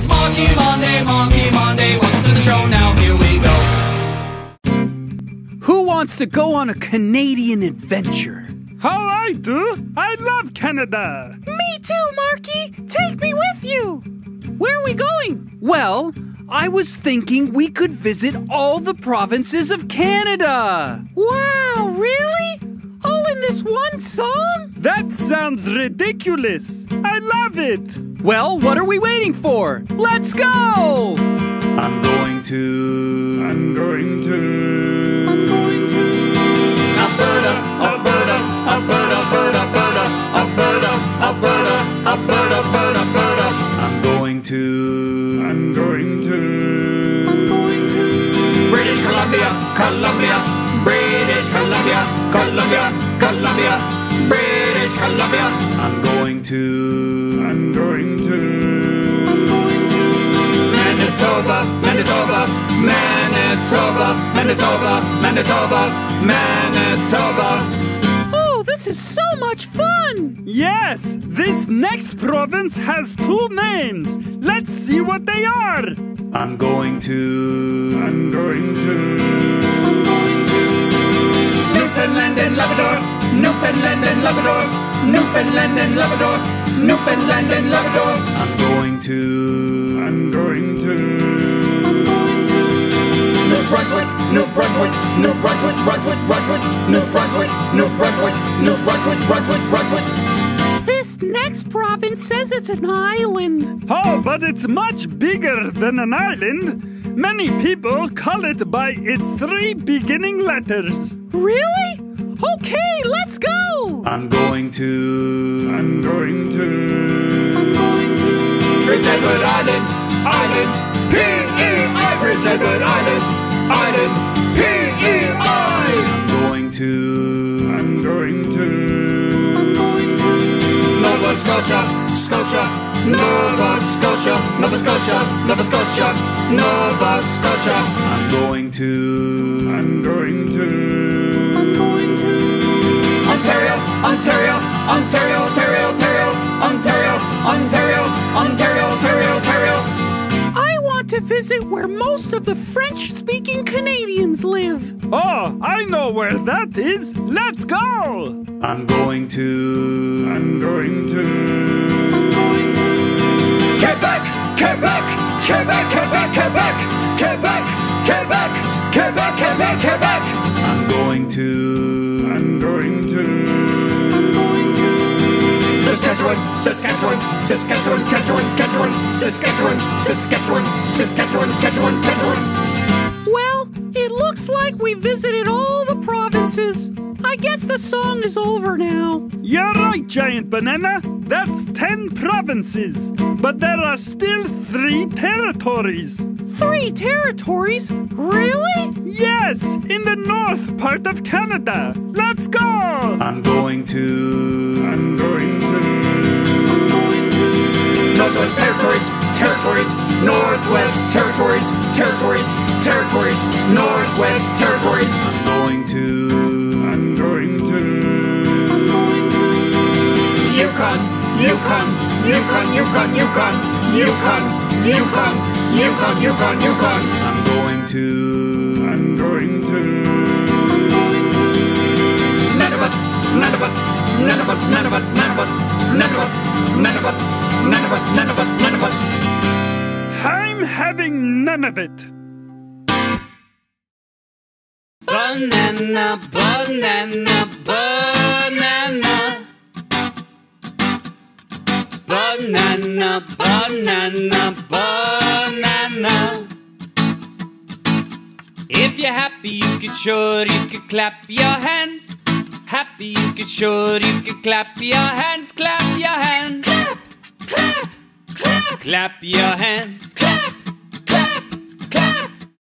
It's Marky Monday, Marky Monday. Welcome to the show, now here we go. Who wants to go on a Canadian adventure? Oh, I do. I love Canada. Me too, Marky. Take me with you. Where are we going? Well, I was thinking we could visit all the provinces of Canada. Wow, really? All in this one song? That sounds ridiculous. I love it. Well, what are we waiting for? Let's go! I'm going to... I'm going to... I'm going to... Alberta, Alberta, Alberta, Alberta, Alberta, Alberta, Alberta, Alberta, Alberta, Alberta. I'm going to... I'm going to... I'm going to... British Columbia, Columbia. British Columbia, Columbia, Columbia, British Columbia. I'm going to... I'm going to... I'm going to... Manitoba, Manitoba, Manitoba, Manitoba, Manitoba, Manitoba. Oh, this is so much fun! Yes, this next province has two names. Let's see what they are. I'm going to... I'm going to... I'm going to... Newfoundland and Labrador, Newfoundland and Labrador, Newfoundland and Labrador, Newfoundland and Labrador. I'm going to... I'm going to... I'm going to... New Brunswick, New Brunswick, New Brunswick, Brunswick, Brunswick, New Brunswick, New Brunswick, New Brunswick, Brunswick, Brunswick. This next province says it's an island. Oh, but it's much bigger than an island. Many people call it by its three beginning letters. Really? Okay, let's go! I'm going to... I'm going to... I'm going to... Prince Edward Island, Island, P-E-I. Prince Edward Island, Island, P-E-I. I'm going to... I'm going to... I'm going to... Nova Scotia, Scotia. Nova Scotia, Nova Scotia, Nova Scotia, Nova Scotia. I'm going to... I'm going to... I'm going to... Ontario, Ontario, Ontario, Ontario, Ontario, Ontario, Ontario, Ontario, Ontario, Ontario. I want to visit where most of the French-speaking Canadians live. Oh, I know where that is. Let's go! I'm going to... I'm going to... I'm going to... Quebec, Quebec, Quebec, Quebec, Quebec, Quebec, Quebec, Quebec, Quebec, Quebec. I'm going to... I'm going to... I'm going to... Saskatchewan, Saskatchewan, Saskatchewan, Saskatchewan, Saskatchewan, Saskatchewan, Saskatchewan, Saskatchewan, Saskatchewan. Well, it looks like we visited all the provinces. I guess the song is over now. You're right, Giant Banana. That's 10 provinces. But there are still 3 territories. 3 territories? Really? Yes, in the north part of Canada. Let's go! I'm going to... I'm going to... I'm going to... Northwest Territories, Territories, Northwest Territories, Territories, Territories, Northwest Territories. I'm going to... I'm going to... I'm going to... Yukon, Yukon, Yukon, Yukon, Yukon, Yukon, Yukon, Yukon, Yukon, Yukon. I'm going to... I'm going to... I'm going to... Nunavut, Nunavut, Nunavut, Nunavut, Nunavut, Nunavut, Nunavut, Nunavut, Nunavut, Nunavut. I'm having none of it. Banana, banana, banana. Banana, banana, banana. If you're happy, you can sure you can clap your hands. Happy, you can sure you can clap your hands. Clap your hands. Clap, clap, clap. Clap your hands. Clap.